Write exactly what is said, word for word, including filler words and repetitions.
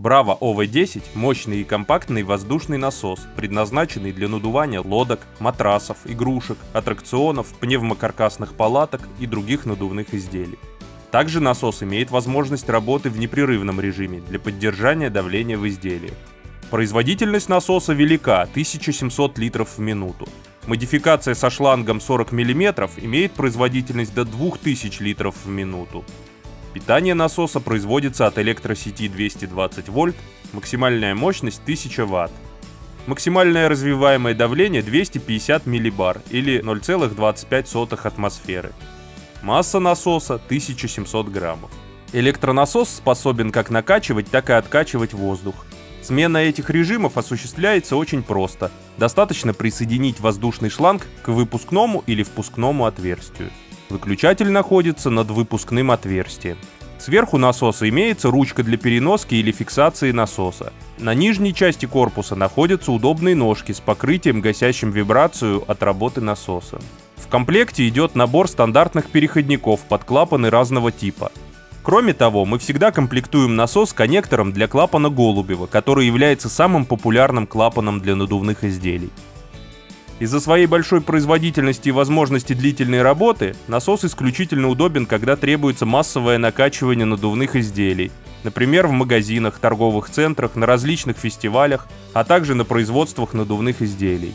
Bravo о вэ десять – мощный и компактный воздушный насос, предназначенный для надувания лодок, матрасов, игрушек, аттракционов, пневмокаркасных палаток и других надувных изделий. Также насос имеет возможность работы в непрерывном режиме для поддержания давления в изделии. Производительность насоса велика – тысяча семьсот литров в минуту. Модификация со шлангом сорок миллиметров имеет производительность до двух тысяч литров в минуту. Питание насоса производится от электросети двести двадцать вольт, максимальная мощность тысяча ватт. Максимальное развиваемое давление двести пятьдесят миллибар или ноль целых двадцать пять сотых атмосферы. Масса насоса тысяча семьсот граммов. Электронасос способен как накачивать, так и откачивать воздух. Смена этих режимов осуществляется очень просто. Достаточно присоединить воздушный шланг к выпускному или впускному отверстию. Выключатель находится над выпускным отверстием. Сверху насоса имеется ручка для переноски или фиксации насоса. На нижней части корпуса находятся удобные ножки с покрытием, гасящим вибрацию от работы насоса. В комплекте идет набор стандартных переходников под клапаны разного типа. Кроме того, мы всегда комплектуем насос коннектором для клапана Голубева, который является самым популярным клапаном для надувных изделий. Из-за своей большой производительности и возможности длительной работы насос исключительно удобен, когда требуется массовое накачивание надувных изделий, например, в магазинах, торговых центрах, на различных фестивалях, а также на производствах надувных изделий.